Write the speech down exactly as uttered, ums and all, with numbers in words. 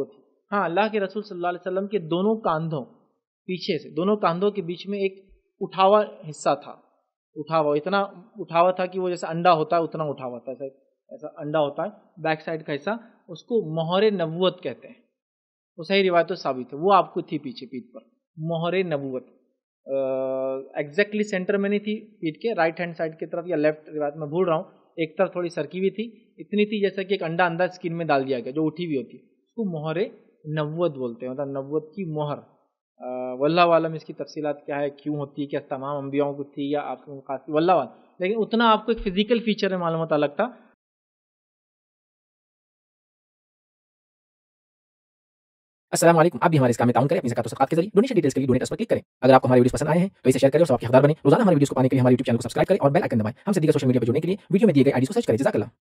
वो थी। हाँ, अल्लाह के रसूल सल्लल्लाहु अलैहि वसल्लम के दोनों कांधों पीछे से, दोनों कांधों के बीच में एक उठावा हिस्सा था। उठावा इतना उठावा था कि वो जैसे अंडा होता है उतना उठावा था, ऐसा ऐसा अंडा होता है बैक साइड का हिस्सा, उसको मोहरे नबूवत कहते हैं। वो सही रिवायतों साबित है, वो आपको थी पीछे पीठ पर मोहरे नबूवत। एग्जैक्टली सेंटर में नहीं थी पीठ के, राइट हैंड साइड की तरफ या लेफ्ट, रिवायत में भूल रहा हूँ, एक तरफ थोड़ी सरकी हुई थी, इतनी थी जैसा कि एक अंडा अंदर स्किन में डाल दिया गया जो उठी हुई होती है, उसको मोहरे नबूवत बोलते हैं, मतलब नबूवत की मोहर। वल्लाहु आलम इसकी तफसीलात क्या है, क्यों होती है, क्या तमाम अंबियाओं को थी या आपको खास, वल्लाहु आलम, लेकिन उतना आपको एक फिजिकल फीचर है, मालूमात अलग था। अस्सलाम वालेकुम, आप भी हमारे इस काम में ताउन करें, अपनी ज़कात और सदक़ात के जरिए। डोनेशन डिटेल्स के लिए डोनेट पर क्लिक करें। अगर आपको हमारे वीडियोस पसंद आए हैं तो इसे शेयर करें और सबके हकदार बने। रोजाना हमारे वीडियोस को पाने के लिए हमारे यूट्यूब चैनल को सब्सक्राइब करें और बेल आइकन दबाएं। हमसे दीगर सोशल मीडिया पर जुड़ने के लिए वीडियो में दिए गए आईडी को सर्च करें। जज़ाकल्लाह।